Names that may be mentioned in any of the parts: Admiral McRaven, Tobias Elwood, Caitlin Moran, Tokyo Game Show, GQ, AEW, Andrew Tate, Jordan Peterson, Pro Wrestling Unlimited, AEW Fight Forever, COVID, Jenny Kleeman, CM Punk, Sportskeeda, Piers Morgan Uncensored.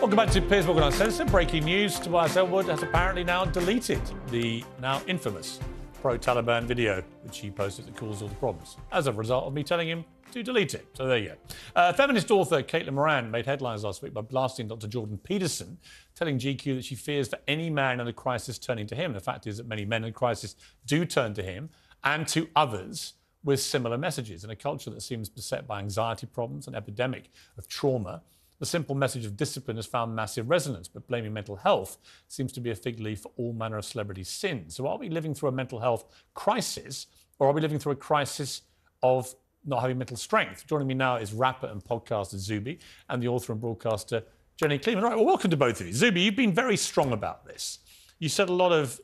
Welcome back to Piers Morgan Uncensored. Breaking news, Tobias Elwood has apparently now deleted the now infamous pro-Taliban video, which he posted that caused all the problems, as a result of me telling him to delete it. So there you go. Feminist author Caitlin Moran made headlines last week by blasting Dr. Jordan Peterson, telling GQ that she fears for any man in a crisis turning to him. The fact is that many men in crisis do turn to him and to others with similar messages. In a culture that seems beset by anxiety problems, an epidemic of trauma, the simple message of discipline has found massive resonance, but blaming mental health seems to be a fig leaf for all manner of celebrity sins. So are we living through a mental health crisis, or are we living through a crisis of not having mental strength? Joining me now is rapper and podcaster Zuby and the author and broadcaster Jenny Kleeman. All right, well, welcome to both of you. Zuby, you've been very strong about this. You said a lot of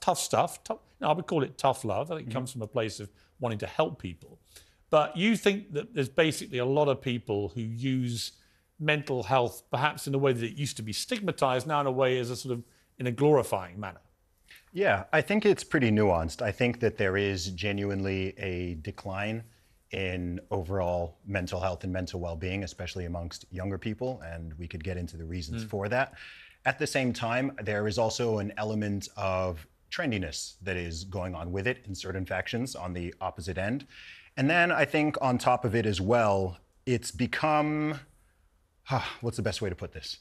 tough stuff. I would call it tough love. I think it comes from a place of wanting to help people. But you think that there's basically a lot of people who use mental health, perhaps in the way that it used to be stigmatized, now in a way as a sort of in a glorifying manner. Yeah, I think it's pretty nuanced. I think that there is genuinely a decline in overall mental health and mental well-being, especially amongst younger people, and we could get into the reasons for that. At the same time, there is also an element of trendiness that is going on with it in certain factions on the opposite end. And then I think on top of it as well, it's become... what's the best way to put this?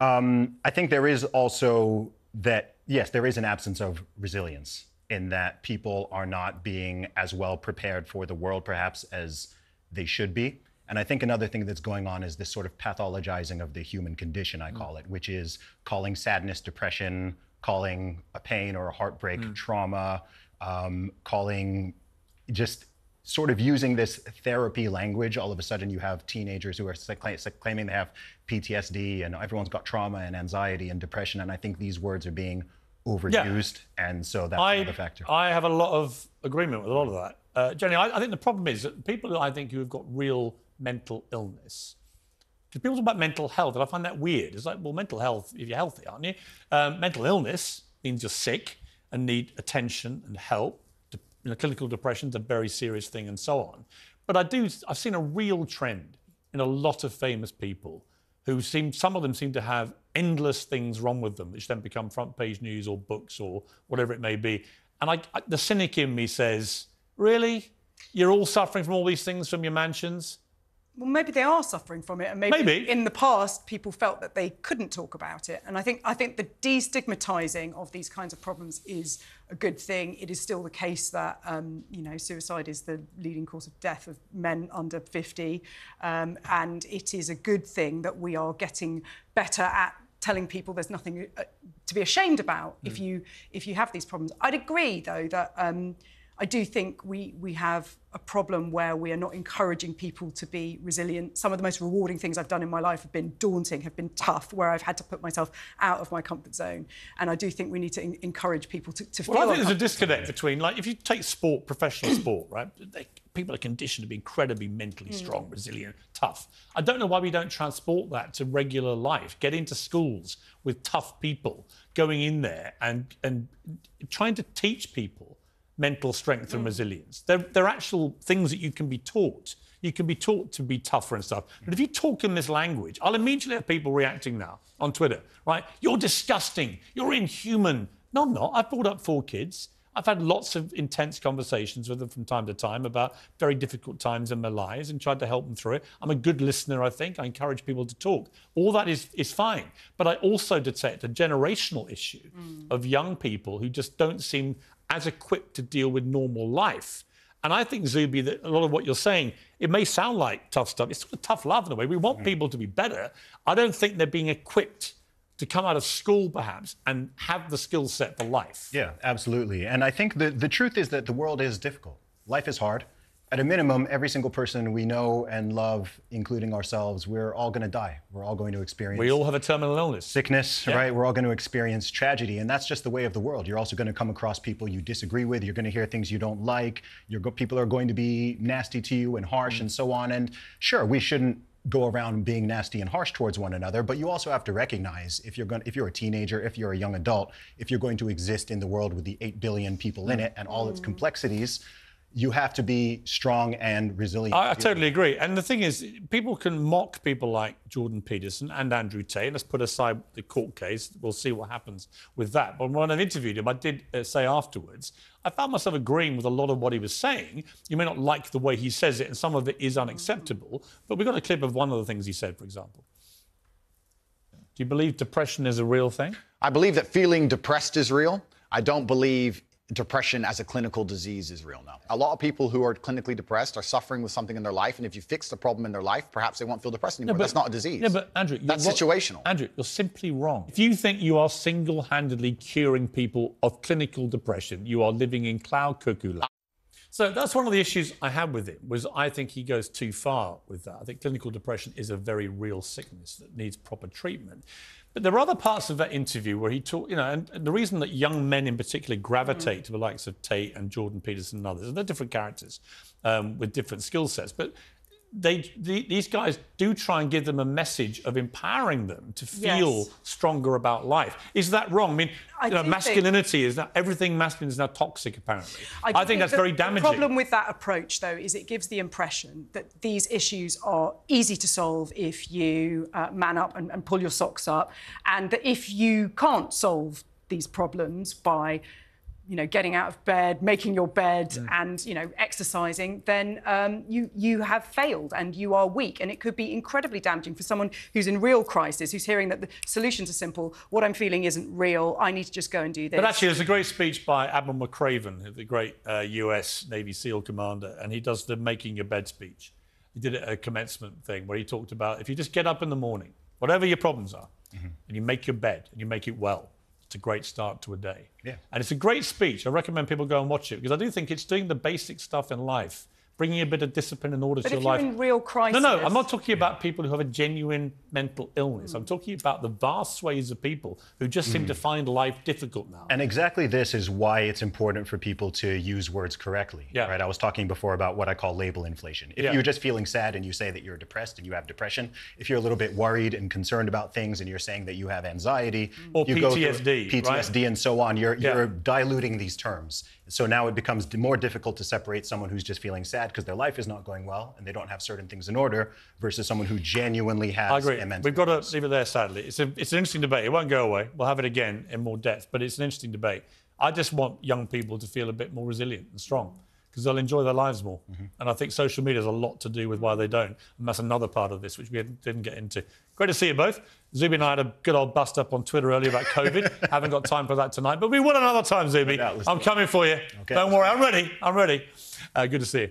I think there is also that, yes, there is an absence of resilience in that people are not being as well prepared for the world, perhaps, as they should be. And I think another thing that's going on is this sort of pathologizing of the human condition, I call it, which is calling sadness depression, calling a pain or a heartbreak trauma, calling just... sort of using this therapy language. All of a sudden you have teenagers who are claiming they have PTSD, and everyone's got trauma and anxiety and depression, and I think these words are being overused, and so that's another factor. I have a lot of agreement with a lot of that. Jenny, I think the problem is that people I think who have got real mental illness, because people talk about mental health, and I find that weird. It's like, well, mental health, if you're healthy, aren't you? Mental illness means you're sick and need attention and help. You know, clinical depression's a very serious thing and so on. But I've seen a real trend in a lot of famous people who some of them seem to have endless things wrong with them, which then become front page news or books or whatever it may be. And the cynic in me says, really? You're all suffering from all these things from your mansions? Well, maybe they are suffering from it, and maybe in the past people felt that they couldn't talk about it. And I think the destigmatizing of these kinds of problems is a good thing. It is still the case that you know, suicide is the leading cause of death of men under 50, and it is a good thing that we are getting better at telling people there's nothing to be ashamed about if you have these problems. I'd agree though that. I do think we have a problem where we are not encouraging people to be resilient. Some of the most rewarding things I've done in my life have been daunting, have been tough, where I've had to put myself out of my comfort zone. And I do think we need to encourage people to feel... Well, I think there's a disconnect between, like, if you take sport, professional sport, right? People are conditioned to be incredibly mentally strong, resilient, tough. I don't know why we don't transport that to regular life, get into schools with tough people, going in there and trying to teach people mental strength and resilience. They're actual things that you can be taught. You can be taught to be tougher and stuff. But if you talk in this language, I'll immediately have people reacting now on Twitter, right? You're disgusting. You're inhuman. No, I'm not. I've brought up 4 kids. I've had lots of intense conversations with them from time to time about very difficult times in their lives and tried to help them through it. I'm a good listener, I think. I encourage people to talk. All that is fine. But I also detect a generational issue of young people who just don't seem as equipped to deal with normal life. And I think, Zuby, that a lot of what you're saying, it may sound like tough stuff. It's sort of tough love in a way. We want people to be better. I don't think they're being equipped to come out of school, perhaps, and have the skill set for life. Yeah, absolutely. And I think the truth is that the world is difficult. Life is hard. At a minimum, every single person we know and love, including ourselves, we're all going to die. We're all going to experience... We all have a terminal illness. Sickness, right? We're all going to experience tragedy, and that's just the way of the world. You're also going to come across people you disagree with. You're going to hear things you don't like. People are going to be nasty to you and harsh and so on. And sure, we shouldn't go around being nasty and harsh towards one another, but you also have to recognize if you're a teenager, if you're a young adult, if you're going to exist in the world with the 8 billion people in it and all its complexities, you have to be strong and resilient. I totally agree. And the thing is, people can mock people like Jordan Peterson and Andrew Tate. Let's put aside the court case. We'll see what happens with that. But when I interviewed him, I did say afterwards, I found myself agreeing with a lot of what he was saying. You may not like the way he says it, and some of it is unacceptable. But we've got a clip of one of the things he said, for example. Do you believe depression is a real thing? I believe that feeling depressed is real. I don't believe depression as a clinical disease is real, no. A lot of people who are clinically depressed are suffering with something in their life, and if you fix the problem in their life, perhaps they won't feel depressed anymore. No, but that's not a disease. No, but Andrew, that's situational. Andrew, you're simply wrong. If you think you are single-handedly curing people of clinical depression, you are living in cloud cuckoo land. So that's one of the issues I had with him, was I think he goes too far with that. I think clinical depression is a very real sickness that needs proper treatment. But there are other parts of that interview where he talked, you know, and the reason that young men in particular gravitate to the likes of Tate and Jordan Peterson and others, and they're different characters with different skill sets, but these guys do try and give them a message of empowering them to feel stronger about life. Is that wrong? I mean, you know, masculinity is now... Everything masculine is now toxic, apparently. I think that's very damaging. The problem with that approach, though, is it gives the impression that these issues are easy to solve if you man up and pull your socks up, and that if you can't solve these problems by... you know, getting out of bed, making your bed and, you know, exercising, then you have failed and you are weak. And it could be incredibly damaging for someone who's in real crisis, who's hearing that the solutions are simple, what I'm feeling isn't real, I need to just go and do this. But actually, there's a great speech by Admiral McRaven, the great US Navy SEAL commander, and he does the making your bed speech. He did a commencement thing where he talked about if you just get up in the morning, whatever your problems are, and you make your bed and you make it well, it's a great start to a day. Yeah. And it's a great speech. I recommend people go and watch it, because I do think it's doing the basic stuff in life, bringing a bit of discipline and order to your life. But if you're in real crisis... No, no, I'm not talking about people who have a genuine mental illness. I'm talking about the vast swathes of people who just seem to find life difficult now. And exactly this is why it's important for people to use words correctly, right? I was talking before about what I call label inflation. If you're just feeling sad and you say that you're depressed and you have depression, if you're a little bit worried and concerned about things and you're saying that you have anxiety... Or you PTSD, right? PTSD and so on. You're diluting these terms. So now it becomes more difficult to separate someone who's just feeling sad because their life is not going well and they don't have certain things in order versus someone who genuinely has... I agree. We've got to leave it there, sadly. It's an interesting debate. It won't go away. We'll have it again in more depth, but it's an interesting debate. I just want young people to feel a bit more resilient and strong because they'll enjoy their lives more. And I think social media has a lot to do with why they don't. And that's another part of this, which we didn't get into. Great to see you both. Zuby and I had a good old bust-up on Twitter earlier about COVID. Haven't got time for that tonight, but we will another time, Zuby. I'm coming for you. Okay. Don't worry, I'm ready. I'm ready. Good to see you.